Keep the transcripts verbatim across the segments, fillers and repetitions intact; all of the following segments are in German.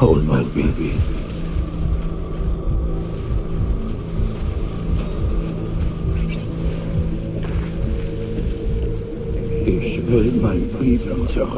hold my being. Ich will mein Leben zurück.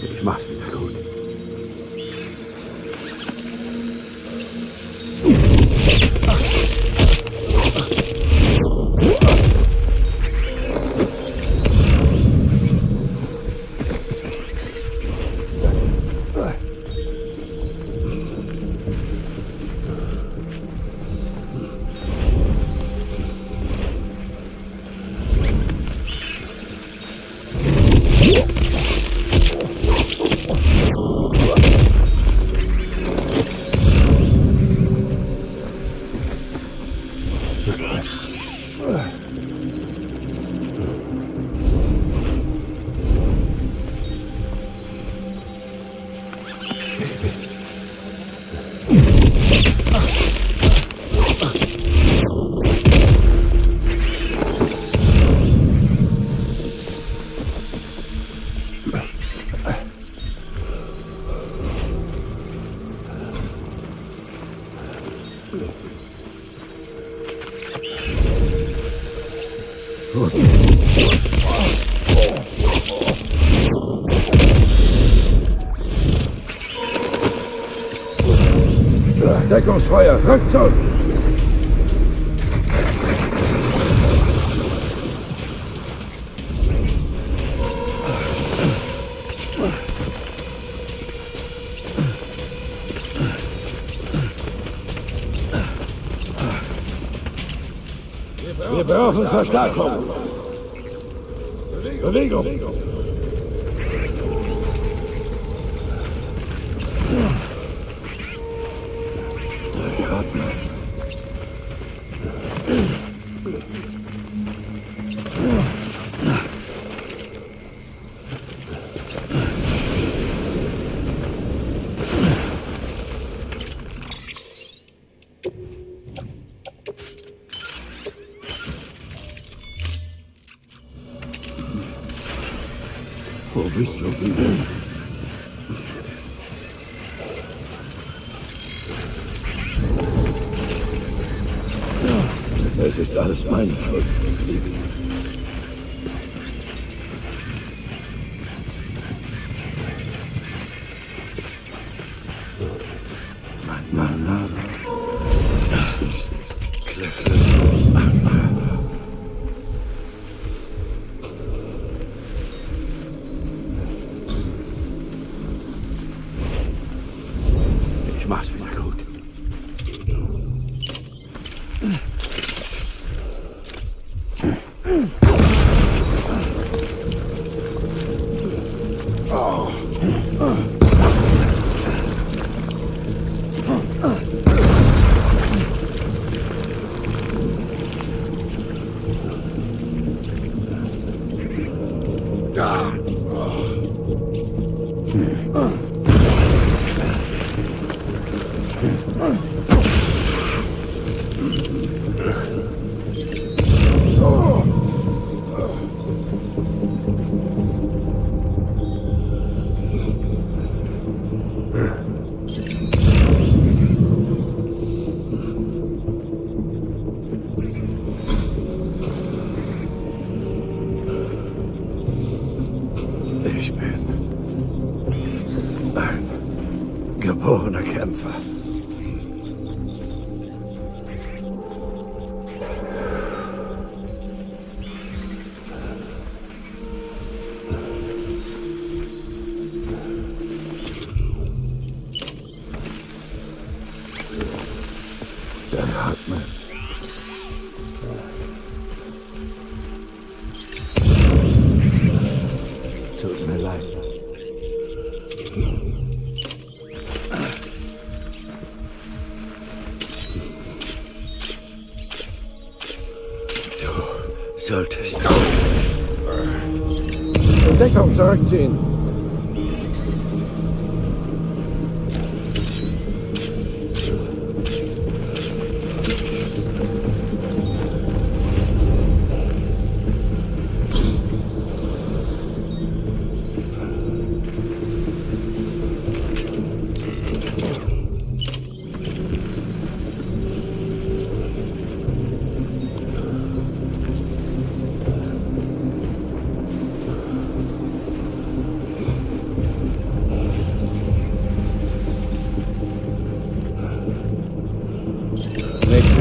Ich mach's wieder gut. Deckungsfeuer, Rückzug! Wir brauchen Verstärkung! Bewegung! Bewegung. Wo bist du? Es ist alles meine Schuld. Oh. Dann atmen. Tut mir leid. Du solltest... Deckung zurückziehen.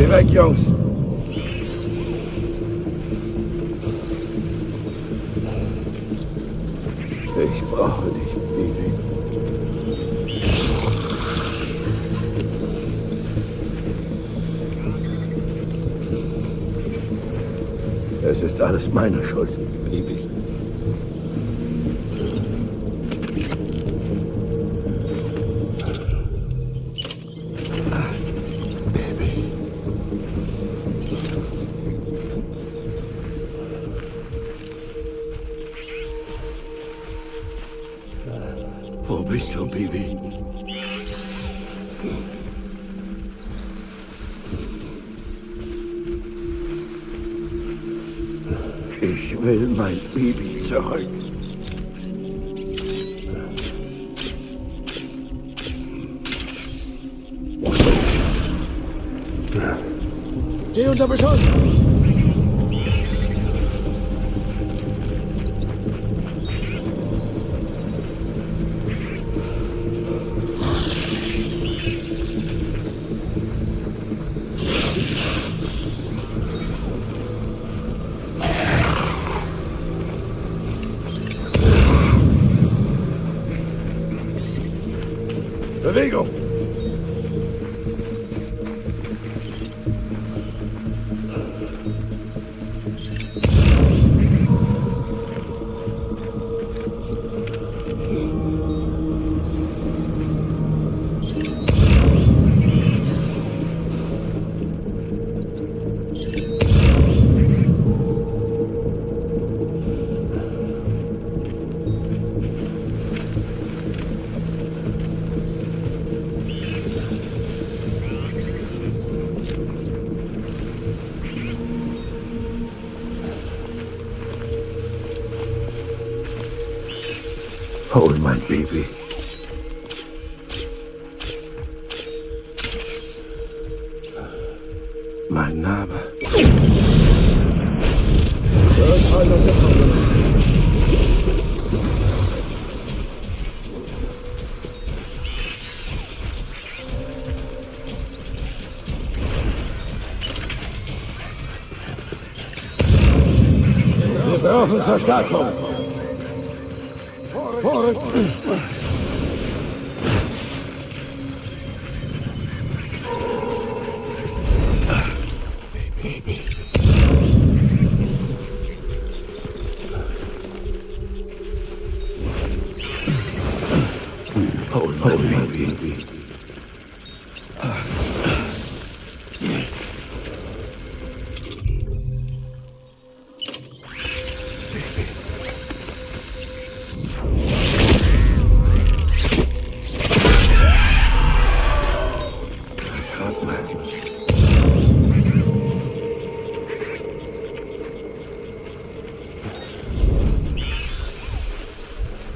Weg, Jungs! Ich brauche dich, Baby. Es ist alles meine Schuld, Baby. Wo bist du, Baby? Ich will mein Baby zurück. Geh unter Beschuss! Bewegung! Hol mein Baby. Mein Name. Wir brauchen Verstärkung. Vorrück! Baby. Oh, no, oh, baby. Baby.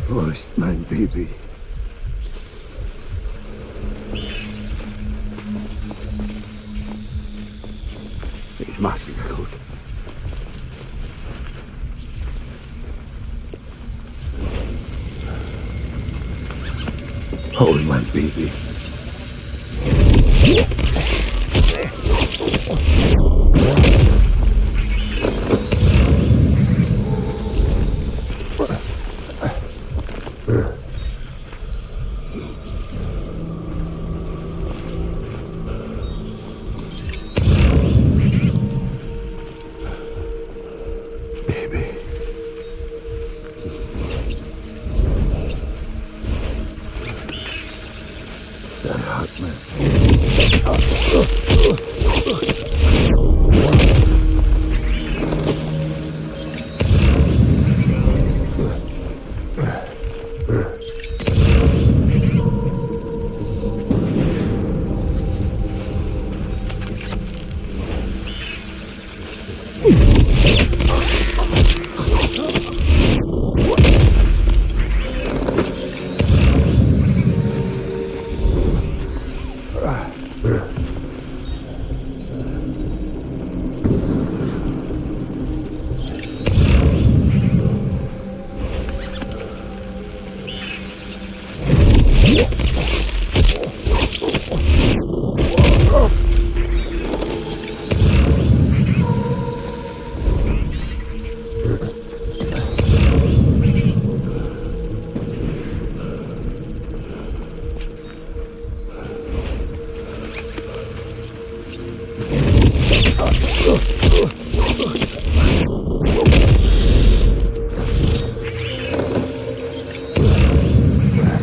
Wo ist mein Baby? Ich mach's wieder gut. Hol mein Baby.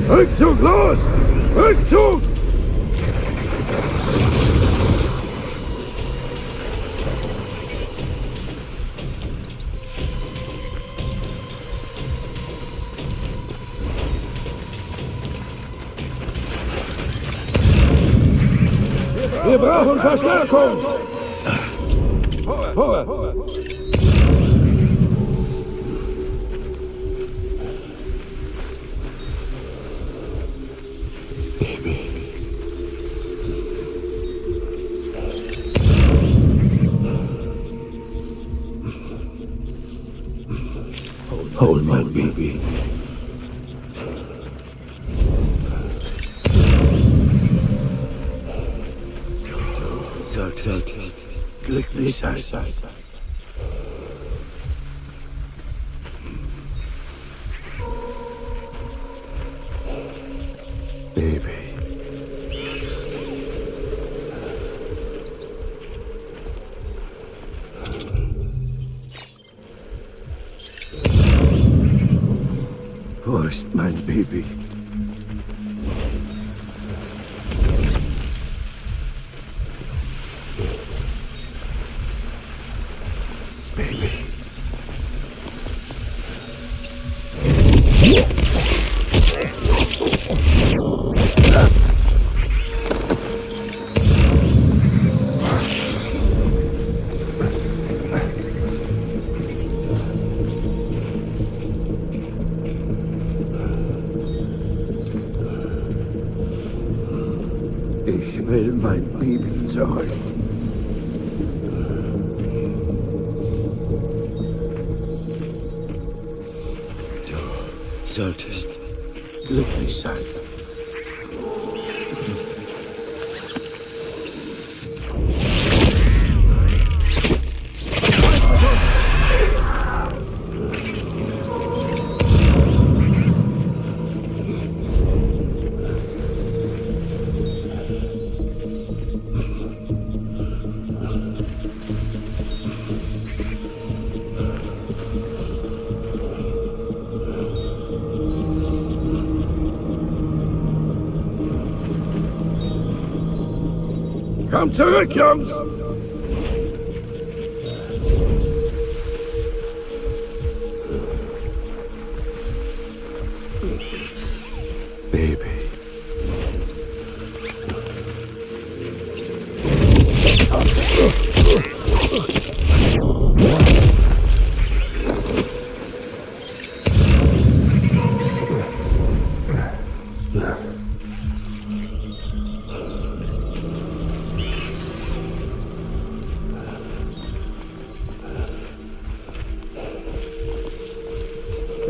Rückzug los! Rückzug! Wir brauchen Verstärkung! Vorwärts! Hold my baby. Sag, sag, leg mich an. Baby. Wo ist mein Baby? Baby. Ich will mein Baby zurück. Du solltest glücklich sein. Komm zurück, Jungs! Baby.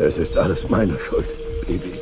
Es ist alles meine Schuld, Baby. Baby.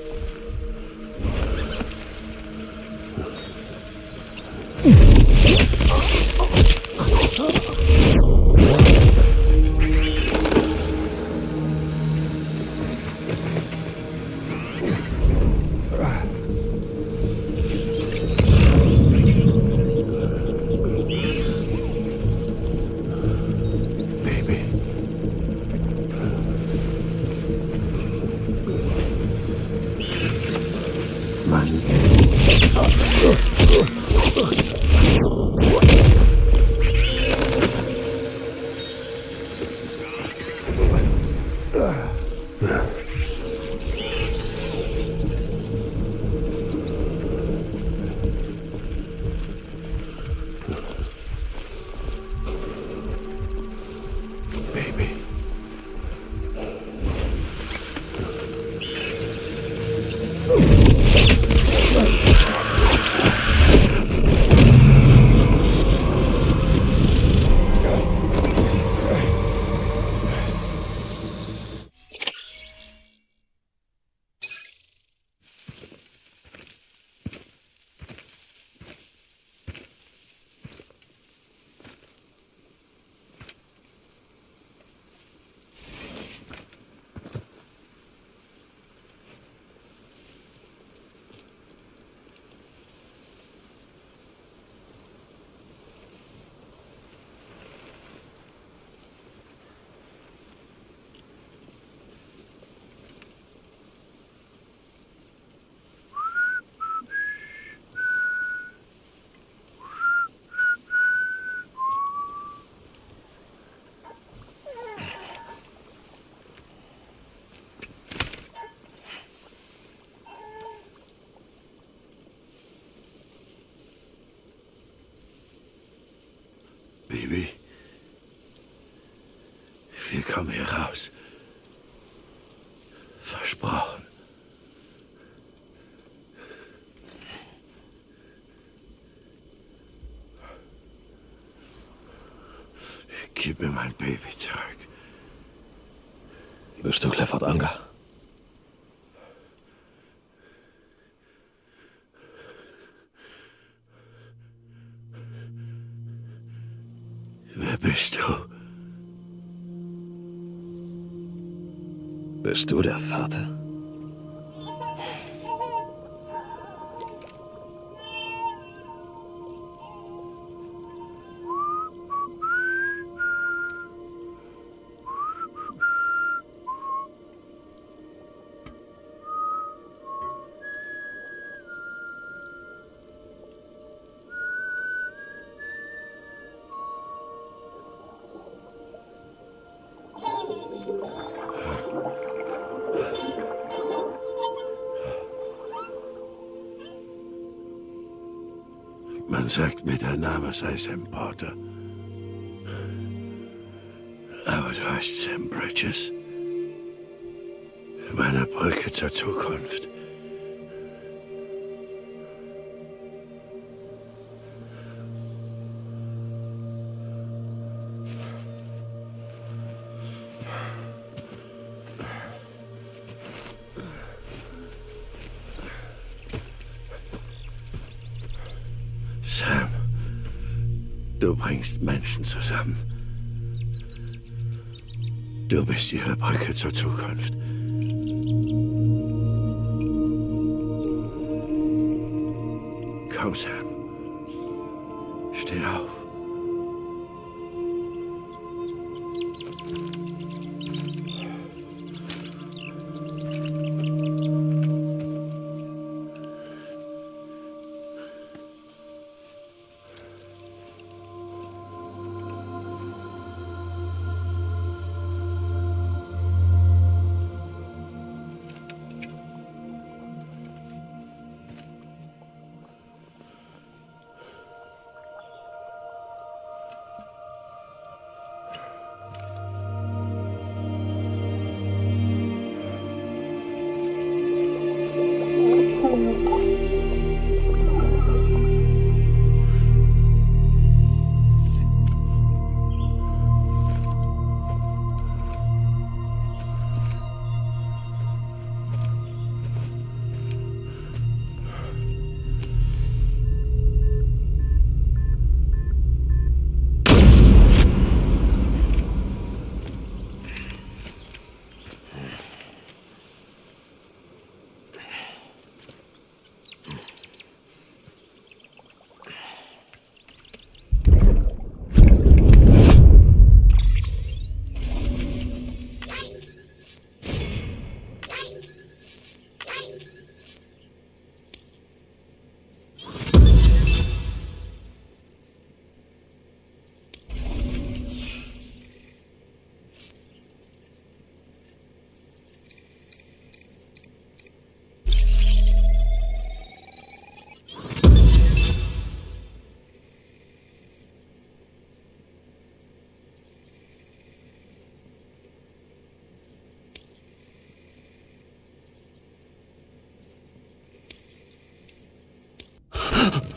Baby. Wir kommen hier raus. Versprochen. Gib mir mein Baby zurück. Bist du Clifford Unger? Wer bist du? Bist du der Vater? Man sagt mir, der Name sei Sam Porter. Aber du heißt Sam Bridges. Meine Brücke zur Zukunft. Sam, du bringst Menschen zusammen. Du bist ihre Brücke zur Zukunft. Komm, Sam. Steh auf. Huh?